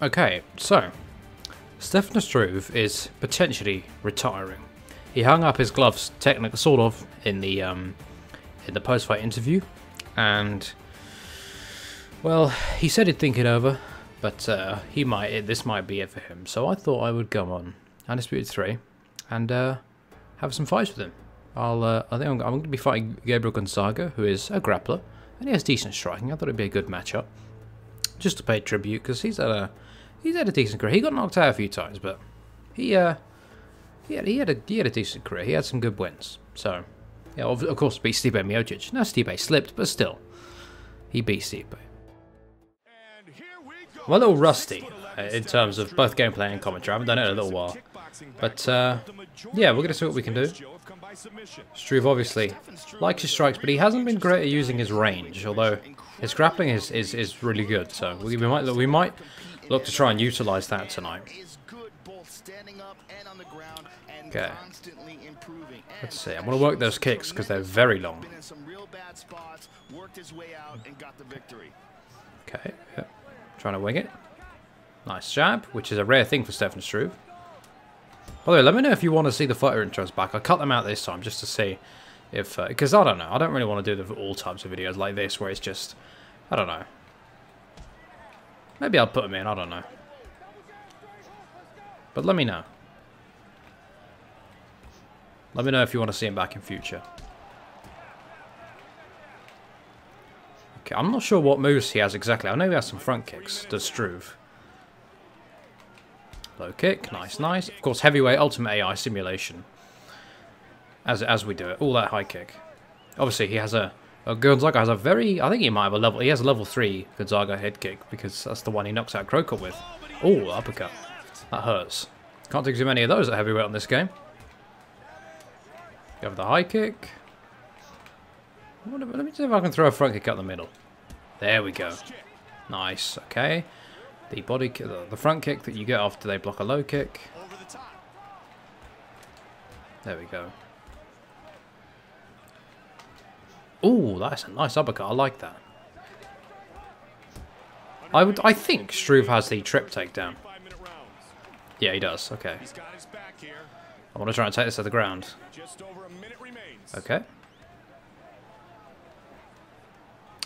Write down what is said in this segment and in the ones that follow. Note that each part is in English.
Okay, so Stefan Struve is potentially retiring. He hung up his gloves, technically, sort of, in the post-fight interview, and well, he said he'd think it over, but this might be it for him. So I thought I would go on Undisputed 3 and have some fights with him. I think I'm going to be fighting Gabriel Gonzaga, who is a grappler, and he has decent striking. I thought it'd be a good matchup, just to pay tribute, because he's had a decent career. He got knocked out a few times, but he had a decent career. He had some good wins. So yeah, of course, beat Stipe Miocic. Now Stipe slipped, but still, he beat Stipe. I'm a little rusty in terms of both gameplay and commentary. I haven't done it in a little while, but yeah, we're gonna see what we can do. Struve obviously likes his strikes, but he hasn't been great at using his range, although his grappling is really good, so we might look to try and utilize that tonight. Okay, let's see. I'm gonna work those kicks because they're very long. Okay, yep. Trying to wing it. Nice jab, which is a rare thing for Stefan Struve. By the way, let me know if you want to see the fighter intros back. I cut them out this time just to see if... Because I don't know. I don't really want to do all types of videos like this where it's just... I don't know. Maybe I'll put them in. I don't know. But let me know. Let me know if you want to see them back in future. Okay, I'm not sure what moves he has exactly. I know he has some front kicks, does Struve. Low kick, nice, nice. Of course, heavyweight, ultimate AI simulation. As we do it, all that high kick. Obviously, he has Gonzaga has a very, I think he might have a level. He has a level 3 Gonzaga head kick because that's the one he knocks out Croker with. Oh, uppercut, that hurts. Can't take too many of those at heavyweight on this game. You have the high kick. Let me see if I can throw a front kick up the middle. There we go. Nice. Okay. The body kick, the front kick that you get after they block a low kick. There we go. Ooh, that's a nice uppercut. I like that. I think Struve has the trip takedown. Yeah, he does. Okay. I want to try and take this to the ground. Okay.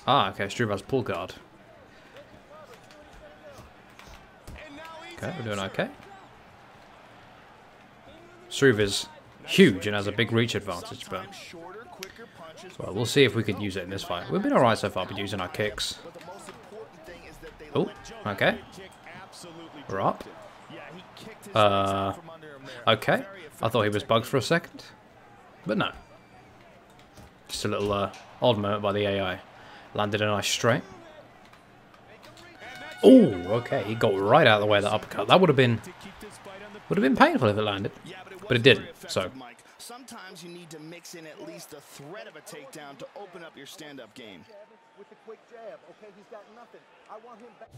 Ah, okay. Struve has pull guard. Okay, we're doing okay. Struve is huge and has a big reach advantage, but well, we'll see if we can use it in this fight. We've been alright so far, but using our kicks. Oh, okay. We're up. Okay. I thought he was bugged for a second, but no. Just a little odd moment by the AI. Landed a nice straight. Oh, okay, he got right out of the way of the uppercut. That would have been painful if it landed, but it didn't. So sometimes you need to mix in at least the threat of a takedown to open up your stand-up game. With a quick jab, okay, he's got nothing. I want him back.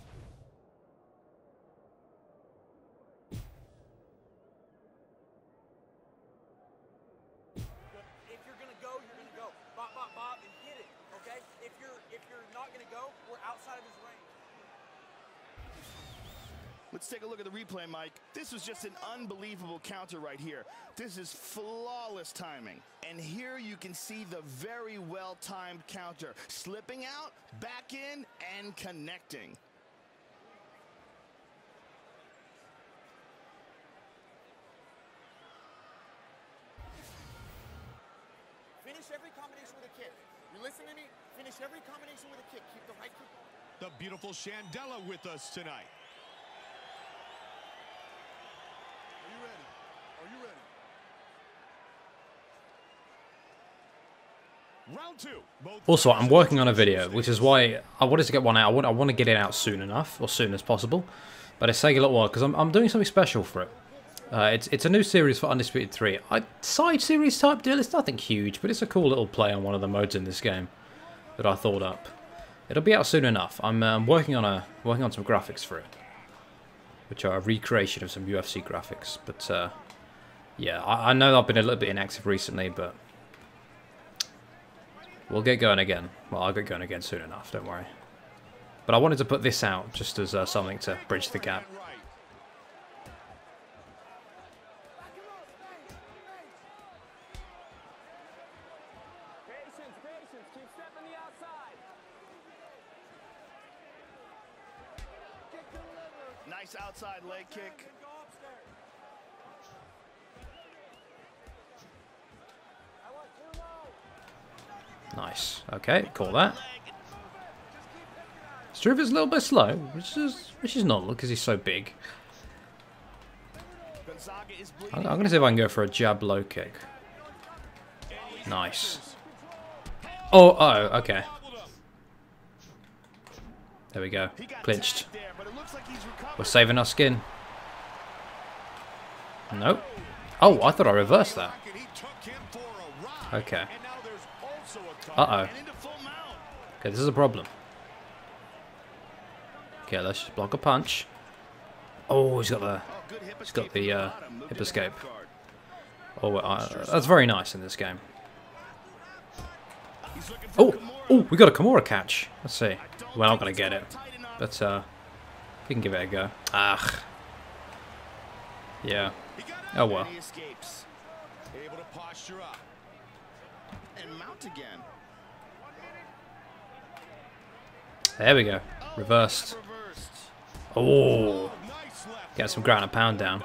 If you're gonna go, you're gonna go. Bob, bob, bob, and get it. Okay? If you're not gonna go, we're outside of his range. Let's take a look at the replay, Mike. This was just an unbelievable counter right here. This is flawless timing. And here you can see the very well-timed counter. Slipping out, back in, and connecting. Finish every combination with a kick. You listen to me? Finish every combination with a kick. Keep the right kick going. The beautiful Shandella with us tonight. Also, I'm working on a video, which is why I wanted to get one out. I want to get it out soon enough, or soon as possible, but it's taking a little while because I'm doing something special for it. It's a new series for Undisputed 3. Side series type deal. It's nothing huge, but it's a cool little play on one of the modes in this game that I thought up. It'll be out soon enough. I'm working on some graphics for it, which are a recreation of some UFC graphics. But yeah, I know I've been a little bit inactive recently, but we'll get going again. Well, I'll get going again soon enough, don't worry. But I wanted to put this out just as something to bridge the gap. Nice outside leg kick. Nice. Okay, call that. Struve is a little bit slow, which is normal because he's so big. I'm going to see if I can go for a jab low kick. Nice. Oh, okay. There we go. Clinched. We're saving our skin. Nope. Oh, I thought I reversed that. Okay. Uh-oh. Okay, this is a problem. Okay, let's just block a punch. Oh, he's got the hip escape. Oh, that's very nice in this game. Oh, we got a Kimura catch. Let's see. We're not gonna get it, but we can give it a go. Ah, yeah. Oh well. Able to posture up and mount again. There we go. Reversed. Oh, get some ground and pound down.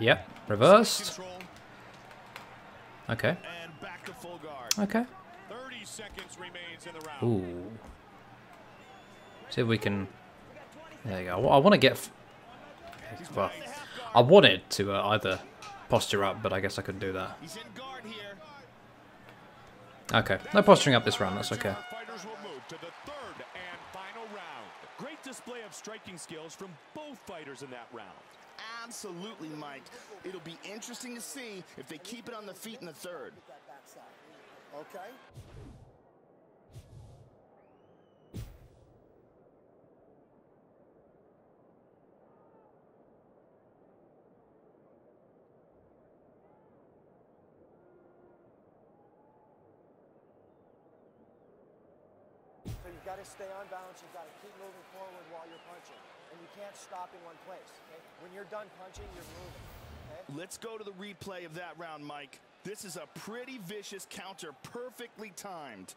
Yep, reversed. Okay. Okay. 30 seconds remains in the round. Ooh. See if we can. There you go. I want to get. Well, I wanted to either posture up, but I guess I couldn't do that. Okay. No posturing up this round. That's okay. Great display of striking skills from both fighters in that round. Absolutely, Mike. It'll be interesting to see if they keep it on the feet in the third. Okay. So you've got to stay on balance, you've got to keep moving forward while you're punching. And you can't stop in one place, okay? When you're done punching, you're moving, okay? Let's go to the replay of that round, Mike. This is a pretty vicious counter, perfectly timed.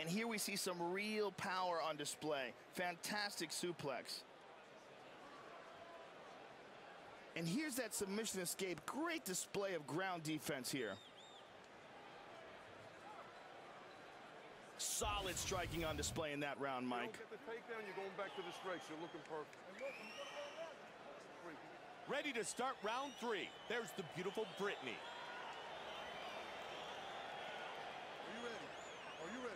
And here we see some real power on display. Fantastic suplex. And here's that submission escape. Great display of ground defense here. Solid striking on display in that round, Mike. You don't get the takedown, you're going back to the strikes. You're looking perfect. Ready to start round three. There's the beautiful Brittany. Are you ready? Are you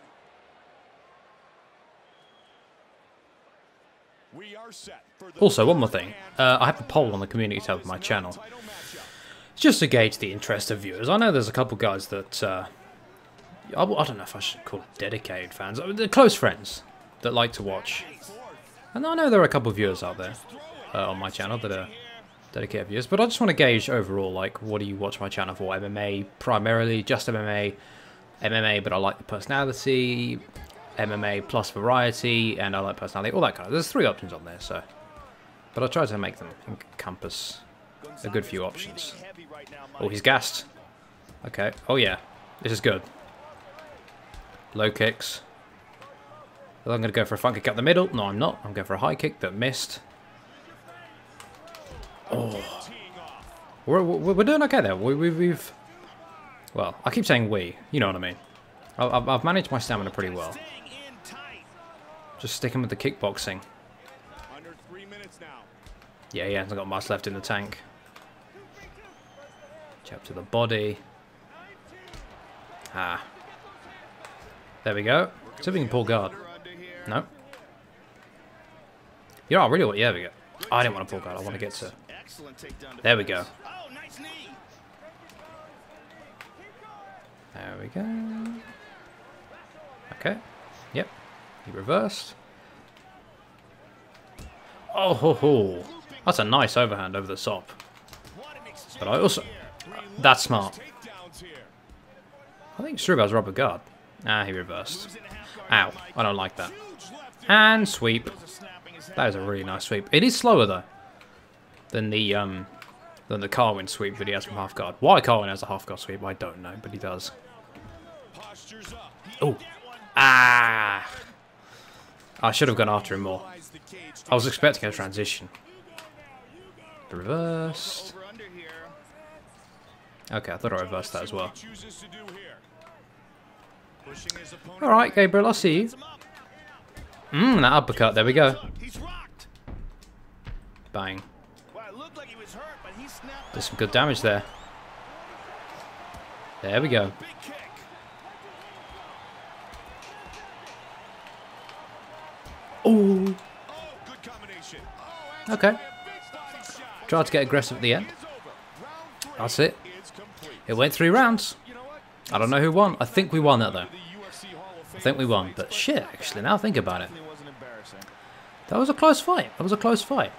ready? We are set for the also, one more thing. I have a poll on the community tab of my channel. It's just to gauge the interest of viewers. I know there's a couple guys that... I don't know if I should call it dedicated fans. They're close friends that like to watch. And I know there are a couple of viewers out there on my channel that are dedicated viewers. But I just want to gauge overall, like, what do you watch my channel for? MMA primarily, just MMA. MMA, but I like the personality. MMA plus variety, and I like personality. All that kind of... There's three options on there, so... But I try to make them encompass a good few options. Oh, he's gassed. Okay. Oh, yeah. This is good. Low kicks. I'm going to go for a front kick up the middle. No, I'm not. I'm going for a high kick that missed. Oh. We're doing okay there. We've... Well, I keep saying we. You know what I mean. I've managed my stamina pretty well. Just sticking with the kickboxing. Yeah, yeah. I've got much left in the tank. Jab to the body. Ah. There we go. See if we can pull guard. No. You know, I really want... Yeah, there we go. I didn't want to pull guard. I want to get to... There we go. There we go. Okay. Yep. He reversed. Oh, ho, ho. That's a nice overhand over the top. But I also... That's smart. I think Struve has rubber guard. Ah, he reversed. Ow, I don't like that. And sweep. That is a really nice sweep. It is slower though than the Carwin sweep that he has from half guard. Why Carwin has a half guard sweep, I don't know, but he does. Oh, ah! I should have gone after him more. I was expecting a transition. Reversed. Okay, I thought I reversed that as well. All right, Gabriel, I'll see you. That uppercut. There we go. Bang. Did some good damage there. There we go. Ooh. Okay. Tried to get aggressive at the end. That's it. It went 3 rounds. I don't know who won. I think we won that though. I think we won. But shit, actually, now I think about it. That was a close fight. That was a close fight.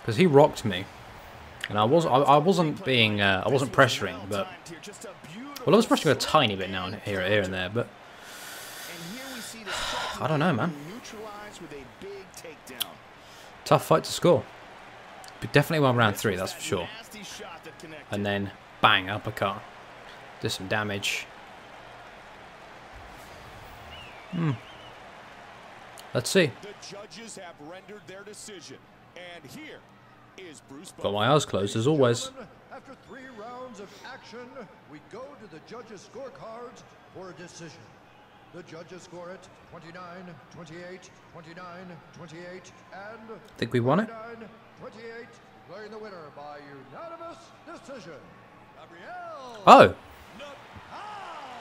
Because he rocked me. And I wasn't pressuring, but well, I was pressuring a tiny bit now and here and there, but I don't know, man. Tough fight to score. But definitely won round 3, that's for sure. And then bang, uppercut. Did some damage. Let's see. The judges have rendered their decision. And here is Bruce. Got my eyes closed as always. After 3 rounds of action, we go to the judges' scorecards for a decision. The judges score it 29, 28, 29, 28, and I think we won it. 28, declaring the winner by unanimous decision. Gabriel. Oh.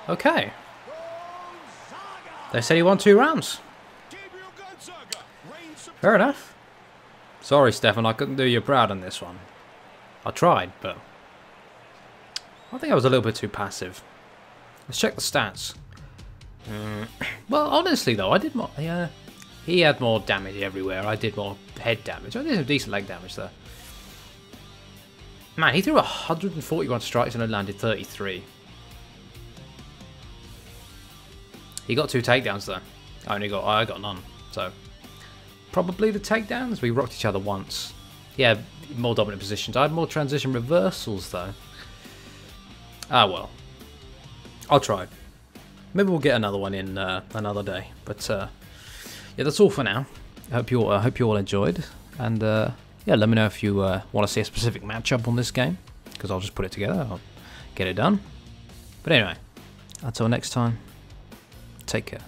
Okay. Gonzaga. They said he won 2 rounds. Gabriel Gonzaga reigns. Fair enough. Sorry, Stefan, I couldn't do you proud on this one. I tried, but I think I was a little bit too passive. Let's check the stats. Well, honestly, though, I did more. Yeah, he had more damage everywhere. I did more head damage. I did some decent leg damage, though. Man, he threw 141 strikes and I landed 33. He got 2 takedowns, though. I got none, so. Probably the takedowns. We rocked each other once. Yeah, more dominant positions. I had more transition reversals, though. Ah, well. I'll try. Maybe we'll get another one in another day. But, yeah, that's all for now. I hope you all enjoyed. And, yeah, let me know if you want to see a specific matchup on this game. Because I'll just put it together. I'll get it done. But anyway, until next time, take care.